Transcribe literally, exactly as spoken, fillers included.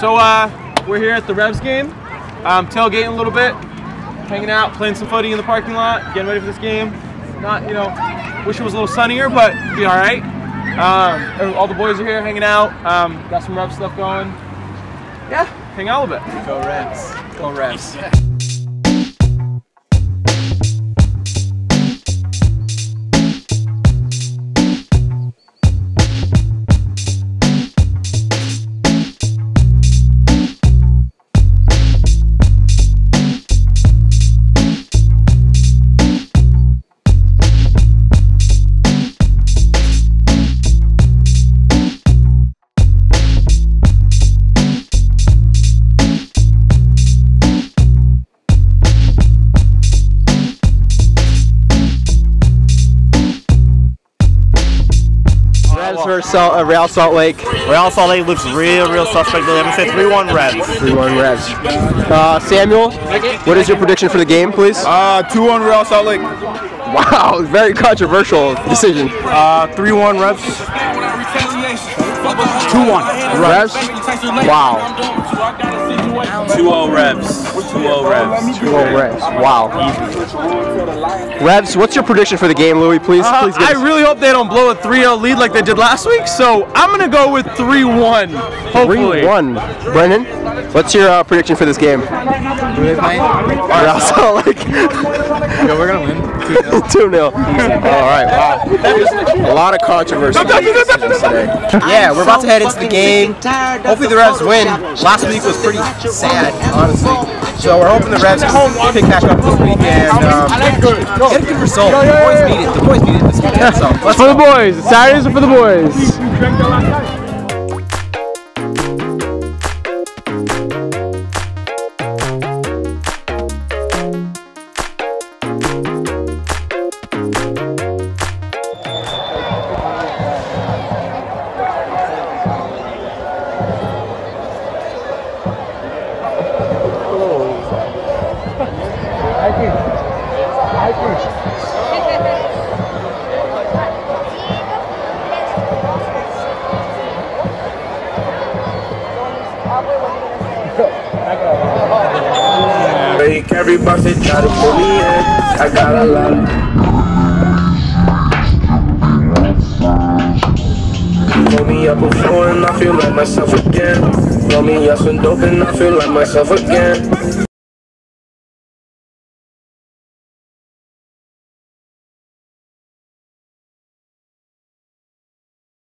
So uh, we're here at the Rebs game, um, tailgating a little bit, hanging out, playing some footy in the parking lot, getting ready for this game. Not, you know, wish it was a little sunnier, but it'll be all right. Um, all the boys are here hanging out. Um, got some Rebs stuff going. Yeah, hang out a little bit. Go Rebs. Go Rebs. Versus uh, Real Salt Lake. Real Salt Lake looks real, real suspect. I'm gonna say three one Rebs. three one Rebs. Uh, Samuel, what is your prediction for the game, please? Uh, two one Real Salt Lake. Wow, very controversial decision. Uh, three one Rebs. two one Rebs. Wow. two oh Rebs. two oh Rebs. two oh Rebs. Wow. Rebs, what's your prediction for the game, Louis, please? Uh, please I us. really hope they don't blow a three oh lead like they did last week, so I'm going to go with three one, hopefully. three one. Brennan, what's your uh, prediction for this game? Who are they playing? Real Salt Lake. Yo, we're going to win. two nil. All right, wow. A lot of controversy. Yeah, we're about to head into the game. Hopefully the Rebs win. Last week was pretty sad, honestly. So we're hoping the Rebs can pick back up this week and um, get a good result. The boys need it. The boys need it this weekend. So let's for the boys. Saturdays are for the boys. Break every bucket, try to pull me in. I got a lot. Pull me up before and I feel like myself again. Pull me up some dope and I feel like myself again.